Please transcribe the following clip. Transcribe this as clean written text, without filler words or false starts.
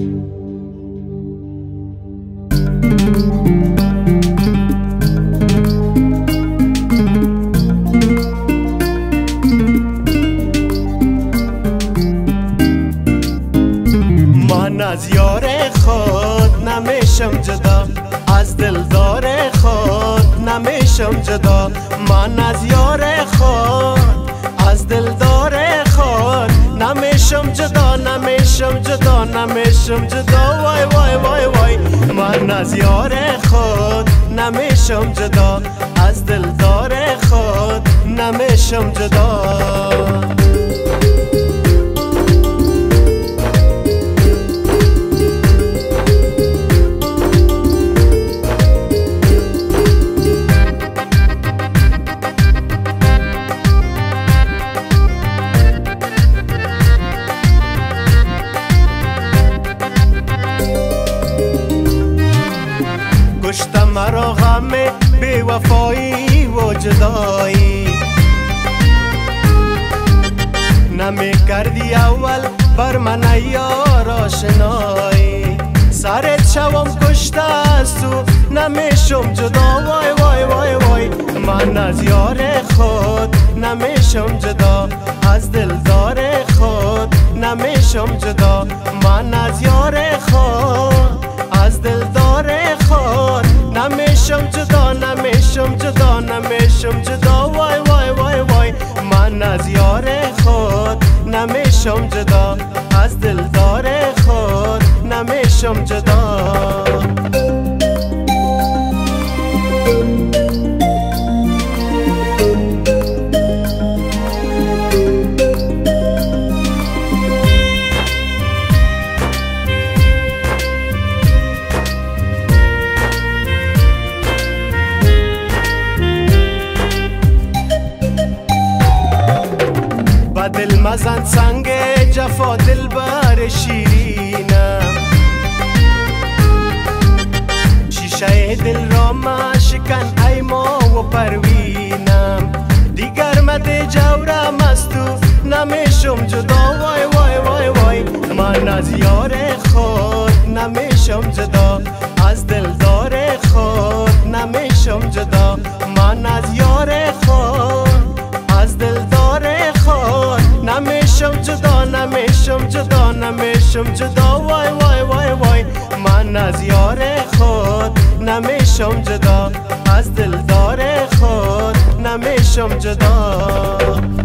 من از یار خود نمیشم جدا، از دلدار خود نمیشم جدا. من از یار خود، از دلدار خود نمیشم جدا، نمیشم جدا، نمیشم جدا. وای وای وای وای. من از یار خود نمیشم جدا، از دلدار خود نمیشم جدا. کشته مرا غم بی وفایی و جدایی، نمی کردی اول بر من یار آشنایی. سرت شوم کشته از تو نمیشم جدا. وای وای وای وای. من از یار خود نمیشم جدا، از دلدار خود نمیشم جدا. من از یار خود، از دلدار خود نمیشم جدا، نمیشم جدا، نمیشم جدا. وای وای وای وای. من از یار خود نمیشم جدا، از دلدار خود نمیشم جدا. دل مزن سنگ جفا دل بر شیرینم، شیشه دل را مشکن ای ما و پروینم. دیگر مده جورم از تو نمیشم جدا. وای وای وای وای. من از یار خود نمیشم جدا، از دلدار خود نمیشم جدا. من از یار خود، از دلدار خود نمیشم جدا، نمیشم جدا، نمیشم جدا. وای وای وای وای. من از یار خود نمیشم جدا، از دلدار خود نمیشم جدا.